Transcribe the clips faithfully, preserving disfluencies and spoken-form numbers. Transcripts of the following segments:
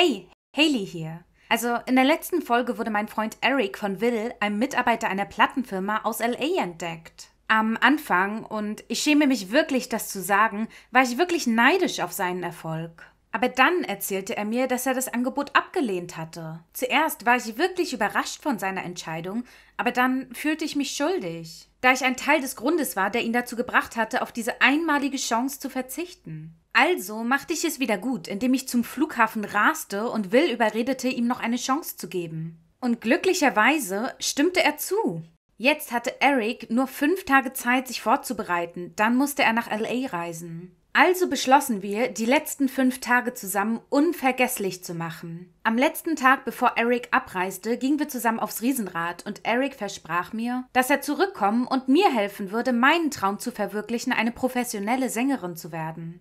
Hey, Hayley hier. Also in der letzten Folge wurde mein Freund Eric von Will, einem Mitarbeiter einer Plattenfirma aus L A, entdeckt. Am Anfang, und ich schäme mich wirklich, das zu sagen, war ich wirklich neidisch auf seinen Erfolg. Aber dann erzählte er mir, dass er das Angebot abgelehnt hatte. Zuerst war ich wirklich überrascht von seiner Entscheidung, aber dann fühlte ich mich schuldig, da ich ein Teil des Grundes war, der ihn dazu gebracht hatte, auf diese einmalige Chance zu verzichten. Also machte ich es wieder gut, indem ich zum Flughafen raste und Will überredete, ihm noch eine Chance zu geben. Und glücklicherweise stimmte er zu. Jetzt hatte Eric nur fünf Tage Zeit, sich vorzubereiten, dann musste er nach L A reisen. Also beschlossen wir, die letzten fünf Tage zusammen unvergesslich zu machen. Am letzten Tag, bevor Eric abreiste, gingen wir zusammen aufs Riesenrad und Eric versprach mir, dass er zurückkommen und mir helfen würde, meinen Traum zu verwirklichen, eine professionelle Sängerin zu werden.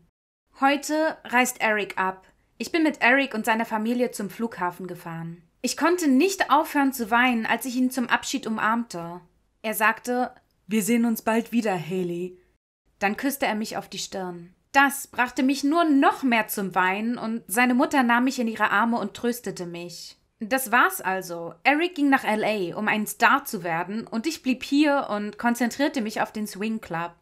Heute reist Eric ab. Ich bin mit Eric und seiner Familie zum Flughafen gefahren. Ich konnte nicht aufhören zu weinen, als ich ihn zum Abschied umarmte. Er sagte, "Wir sehen uns bald wieder, Hayley." Dann küsste er mich auf die Stirn. Das brachte mich nur noch mehr zum Weinen und seine Mutter nahm mich in ihre Arme und tröstete mich. Das war's also. Eric ging nach L A, um ein Star zu werden, und ich blieb hier und konzentrierte mich auf den Swing Club.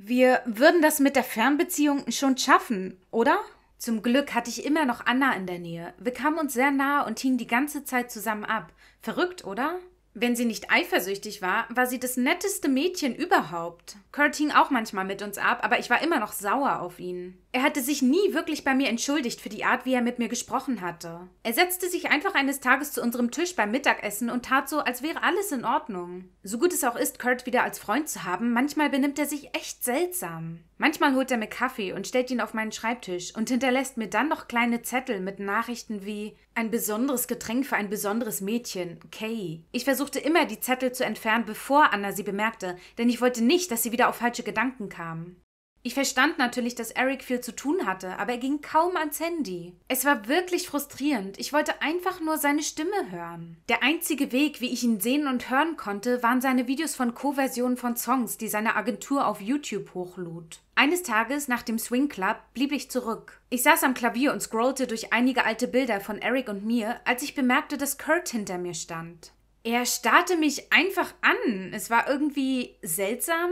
Wir würden das mit der Fernbeziehung schon schaffen, oder? Zum Glück hatte ich immer noch Anna in der Nähe. Wir kamen uns sehr nahe und hingen die ganze Zeit zusammen ab. Verrückt, oder? Wenn sie nicht eifersüchtig war, war sie das netteste Mädchen überhaupt. Kurt hing auch manchmal mit uns ab, aber ich war immer noch sauer auf ihn. Er hatte sich nie wirklich bei mir entschuldigt für die Art, wie er mit mir gesprochen hatte. Er setzte sich einfach eines Tages zu unserem Tisch beim Mittagessen und tat so, als wäre alles in Ordnung. So gut es auch ist, Kurt wieder als Freund zu haben, manchmal benimmt er sich echt seltsam. Manchmal holt er mir Kaffee und stellt ihn auf meinen Schreibtisch und hinterlässt mir dann noch kleine Zettel mit Nachrichten wie ein besonderes Getränk für ein besonderes Mädchen, Kay. Ich versuchte immer, die Zettel zu entfernen, bevor Anna sie bemerkte, denn ich wollte nicht, dass sie wieder auf falsche Gedanken kam. Ich verstand natürlich, dass Eric viel zu tun hatte, aber er ging kaum ans Handy. Es war wirklich frustrierend. Ich wollte einfach nur seine Stimme hören. Der einzige Weg, wie ich ihn sehen und hören konnte, waren seine Videos von Co-Versionen von Songs, die seine Agentur auf YouTube hochlud. Eines Tages nach dem Swing Club blieb ich zurück. Ich saß am Klavier und scrollte durch einige alte Bilder von Eric und mir, als ich bemerkte, dass Kurt hinter mir stand. Er starrte mich einfach an. Es war irgendwie seltsam.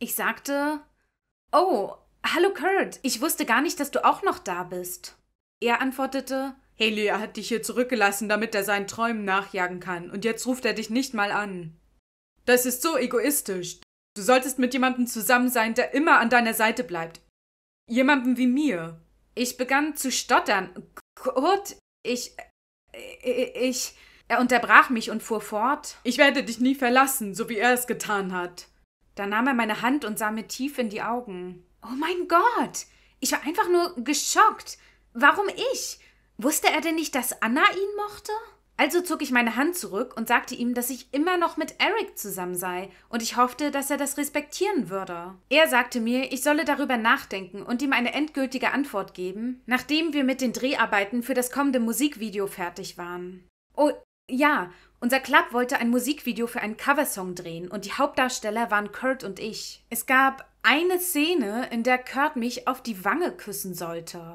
Ich sagte: "Oh, hallo Kurt, ich wusste gar nicht, dass du auch noch da bist." Er antwortete, "Hayley, er hat dich hier zurückgelassen, damit er seinen Träumen nachjagen kann, und jetzt ruft er dich nicht mal an. Das ist so egoistisch. Du solltest mit jemandem zusammen sein, der immer an deiner Seite bleibt. Jemandem wie mir." Ich begann zu stottern. Kurt, ich... ich... Er unterbrach mich und fuhr fort: "Ich werde dich nie verlassen, so wie er es getan hat." Dann nahm er meine Hand und sah mir tief in die Augen. Oh mein Gott! Ich war einfach nur geschockt. Warum ich? Wusste er denn nicht, dass Anna ihn mochte? Also zog ich meine Hand zurück und sagte ihm, dass ich immer noch mit Eric zusammen sei und ich hoffte, dass er das respektieren würde. Er sagte mir, ich solle darüber nachdenken und ihm eine endgültige Antwort geben, nachdem wir mit den Dreharbeiten für das kommende Musikvideo fertig waren. Oh, ja, unser Club wollte ein Musikvideo für einen Coversong drehen und die Hauptdarsteller waren Kurt und ich. Es gab eine Szene, in der Kurt mich auf die Wange küssen sollte.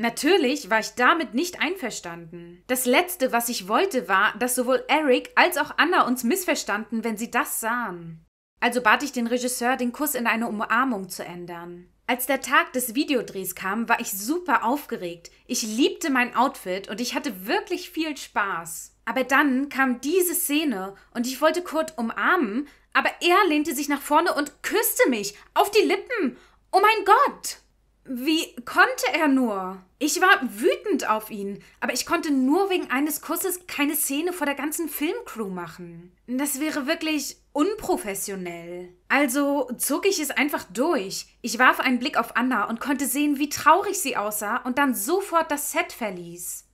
Natürlich war ich damit nicht einverstanden. Das Letzte, was ich wollte, war, dass sowohl Eric als auch Anna uns missverstanden, wenn sie das sahen. Also bat ich den Regisseur, den Kuss in eine Umarmung zu ändern. Als der Tag des Videodrehs kam, war ich super aufgeregt. Ich liebte mein Outfit und ich hatte wirklich viel Spaß. Aber dann kam diese Szene und ich wollte Kurt umarmen, aber er lehnte sich nach vorne und küsste mich auf die Lippen. Oh mein Gott! Wie konnte er nur? Ich war wütend auf ihn, aber ich konnte nur wegen eines Kusses keine Szene vor der ganzen Filmcrew machen. Das wäre wirklich unprofessionell. Also zog ich es einfach durch. Ich warf einen Blick auf Anna und konnte sehen, wie traurig sie aussah und dann sofort das Set verließ.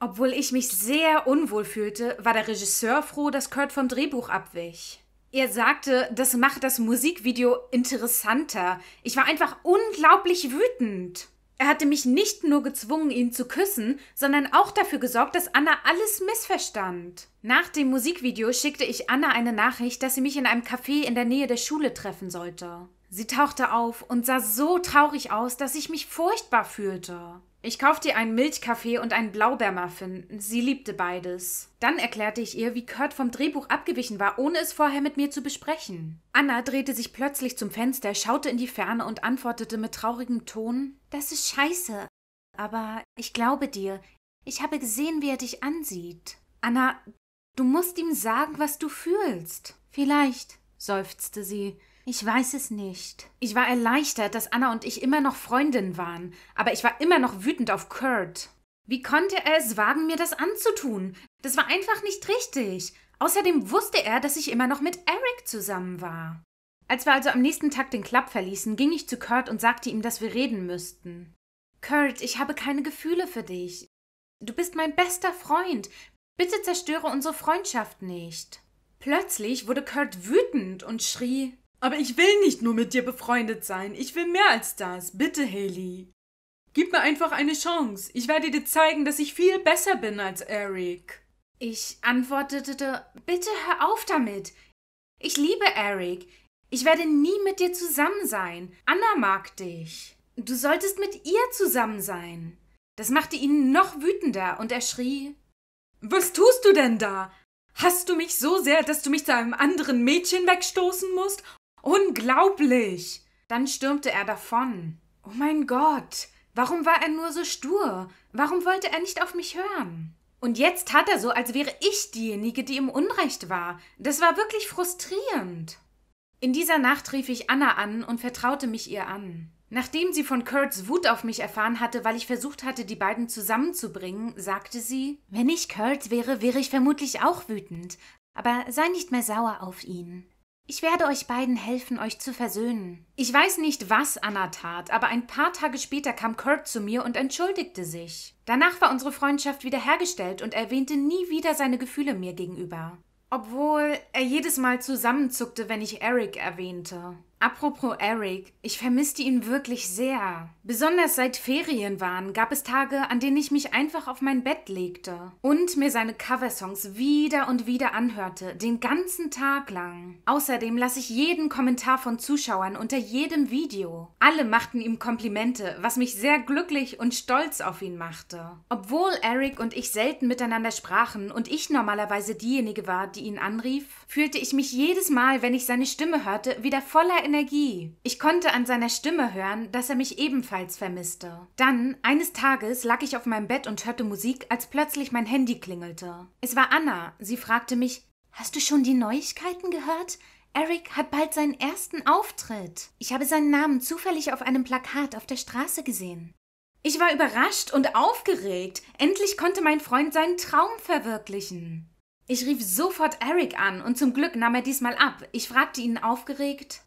Obwohl ich mich sehr unwohl fühlte, war der Regisseur froh, dass Kurt vom Drehbuch abwich. Er sagte, das macht das Musikvideo interessanter. Ich war einfach unglaublich wütend. Er hatte mich nicht nur gezwungen, ihn zu küssen, sondern auch dafür gesorgt, dass Anna alles missverstand. Nach dem Musikvideo schickte ich Anna eine Nachricht, dass sie mich in einem Café in der Nähe der Schule treffen sollte. Sie tauchte auf und sah so traurig aus, dass ich mich furchtbar fühlte. Ich kaufte ihr einen Milchkaffee und einen Blaubeermuffin. Sie liebte beides. Dann erklärte ich ihr, wie Kurt vom Drehbuch abgewichen war, ohne es vorher mit mir zu besprechen. Anna drehte sich plötzlich zum Fenster, schaute in die Ferne und antwortete mit traurigem Ton: »Das ist scheiße, aber ich glaube dir. Ich habe gesehen, wie er dich ansieht. Anna, du musst ihm sagen, was du fühlst.« »Vielleicht«, seufzte sie. »Ich weiß es nicht.« Ich war erleichtert, dass Anna und ich immer noch Freundinnen waren, aber ich war immer noch wütend auf Kurt. Wie konnte er es wagen, mir das anzutun? Das war einfach nicht richtig. Außerdem wusste er, dass ich immer noch mit Eric zusammen war. Als wir also am nächsten Tag den Club verließen, ging ich zu Kurt und sagte ihm, dass wir reden müssten. »Kurt, ich habe keine Gefühle für dich. Du bist mein bester Freund. Bitte zerstöre unsere Freundschaft nicht.« Plötzlich wurde Kurt wütend und schrie: »Aber ich will nicht nur mit dir befreundet sein. Ich will mehr als das. Bitte, Haley. Gib mir einfach eine Chance. Ich werde dir zeigen, dass ich viel besser bin als Eric.« Ich antwortete: »Bitte hör auf damit. Ich liebe Eric. Ich werde nie mit dir zusammen sein. Anna mag dich. Du solltest mit ihr zusammen sein.« Das machte ihn noch wütender und er schrie: »Was tust du denn da? Hasst du mich so sehr, dass du mich zu einem anderen Mädchen wegstoßen musst? Unglaublich!« Dann stürmte er davon. Oh mein Gott, warum war er nur so stur? Warum wollte er nicht auf mich hören? Und jetzt tat er so, als wäre ich diejenige, die im Unrecht war. Das war wirklich frustrierend. In dieser Nacht rief ich Anna an und vertraute mich ihr an. Nachdem sie von Kurts Wut auf mich erfahren hatte, weil ich versucht hatte, die beiden zusammenzubringen, sagte sie: »Wenn ich Kurt wäre, wäre ich vermutlich auch wütend. Aber sei nicht mehr sauer auf ihn. Ich werde euch beiden helfen, euch zu versöhnen.« Ich weiß nicht, was Anna tat, aber ein paar Tage später kam Kurt zu mir und entschuldigte sich. Danach war unsere Freundschaft wiederhergestellt und er erwähnte nie wieder seine Gefühle mir gegenüber. Obwohl er jedes Mal zusammenzuckte, wenn ich Eric erwähnte. Apropos Eric, ich vermisste ihn wirklich sehr. Besonders seit Ferien waren gab es Tage, an denen ich mich einfach auf mein Bett legte und mir seine Coversongs wieder und wieder anhörte, den ganzen Tag lang. Außerdem las ich jeden Kommentar von Zuschauern unter jedem Video. Alle machten ihm Komplimente, was mich sehr glücklich und stolz auf ihn machte. Obwohl Eric und ich selten miteinander sprachen und ich normalerweise diejenige war, die ihn anrief, fühlte ich mich jedes Mal, wenn ich seine Stimme hörte, wieder voller Energie. Energie. Ich konnte an seiner Stimme hören, dass er mich ebenfalls vermisste. Dann, eines Tages, lag ich auf meinem Bett und hörte Musik, als plötzlich mein Handy klingelte. Es war Anna. Sie fragte mich: »Hast du schon die Neuigkeiten gehört? Eric hat bald seinen ersten Auftritt. Ich habe seinen Namen zufällig auf einem Plakat auf der Straße gesehen.« Ich war überrascht und aufgeregt. Endlich konnte mein Freund seinen Traum verwirklichen. Ich rief sofort Eric an und zum Glück nahm er diesmal ab. Ich fragte ihn aufgeregt: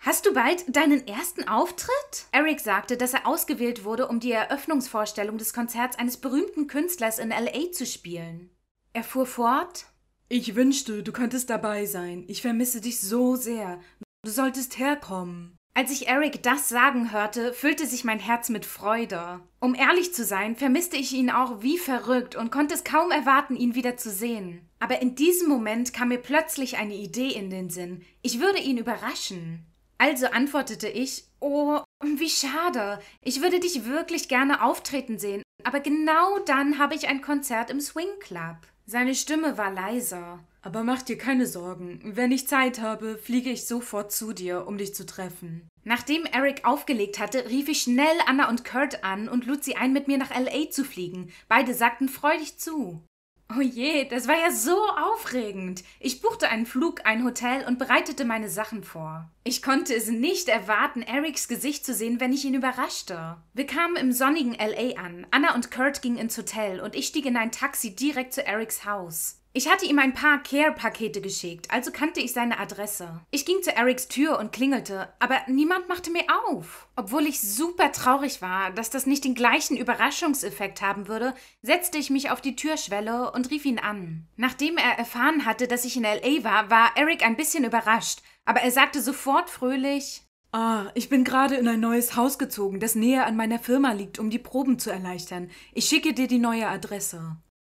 »Hast du bald deinen ersten Auftritt?« Eric sagte, dass er ausgewählt wurde, um die Eröffnungsvorstellung des Konzerts eines berühmten Künstlers in L A zu spielen. Er fuhr fort: »Ich wünschte, du könntest dabei sein. Ich vermisse dich so sehr. Du solltest herkommen.« Als ich Eric das sagen hörte, füllte sich mein Herz mit Freude. Um ehrlich zu sein, vermisste ich ihn auch wie verrückt und konnte es kaum erwarten, ihn wieder zu sehen. Aber in diesem Moment kam mir plötzlich eine Idee in den Sinn. Ich würde ihn überraschen. Also antwortete ich: »Oh, wie schade. Ich würde dich wirklich gerne auftreten sehen, aber genau dann habe ich ein Konzert im Swing Club.« Seine Stimme war leiser. »Aber mach dir keine Sorgen. Wenn ich Zeit habe, fliege ich sofort zu dir, um dich zu treffen.« Nachdem Eric aufgelegt hatte, rief ich schnell Anna und Kurt an und lud sie ein, mit mir nach L A zu fliegen. Beide sagten freudig zu. Oh je, das war ja so aufregend. Ich buchte einen Flug, ein Hotel und bereitete meine Sachen vor. Ich konnte es nicht erwarten, Erics Gesicht zu sehen, wenn ich ihn überraschte. Wir kamen im sonnigen L A an. Anna und Kurt gingen ins Hotel und ich stieg in ein Taxi direkt zu Erics Haus. Ich hatte ihm ein paar Care-Pakete geschickt, also kannte ich seine Adresse. Ich ging zu Erics Tür und klingelte, aber niemand machte mir auf. Obwohl ich super traurig war, dass das nicht den gleichen Überraschungseffekt haben würde, setzte ich mich auf die Türschwelle und rief ihn an. Nachdem er erfahren hatte, dass ich in L A war, war Eric ein bisschen überrascht, aber er sagte sofort fröhlich: »Ah, ich bin gerade in ein neues Haus gezogen, das näher an meiner Firma liegt, um die Proben zu erleichtern. Ich schicke dir die neue Adresse.«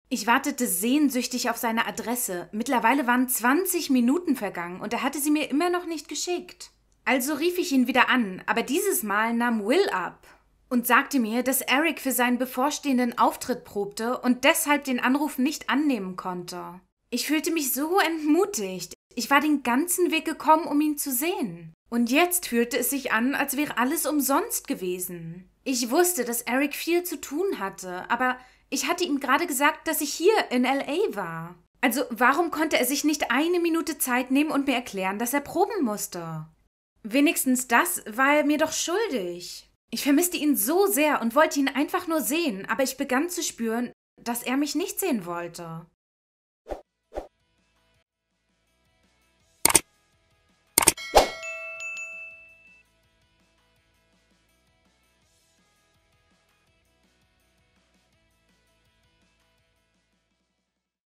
Ich wartete sehnsüchtig auf seine Adresse. Mittlerweile waren zwanzig Minuten vergangen und er hatte sie mir immer noch nicht geschickt. Also rief ich ihn wieder an, aber dieses Mal nahm Will ab und sagte mir, dass Eric für seinen bevorstehenden Auftritt probte und deshalb den Anruf nicht annehmen konnte. Ich fühlte mich so entmutigt. Ich war den ganzen Weg gekommen, um ihn zu sehen. Und jetzt fühlte es sich an, als wäre alles umsonst gewesen. Ich wusste, dass Eric viel zu tun hatte, aber ich hatte ihm gerade gesagt, dass ich hier in L A war. Also warum konnte er sich nicht eine Minute Zeit nehmen und mir erklären, dass er proben musste? Wenigstens das war er mir doch schuldig. Ich vermisste ihn so sehr und wollte ihn einfach nur sehen, aber ich begann zu spüren, dass er mich nicht sehen wollte.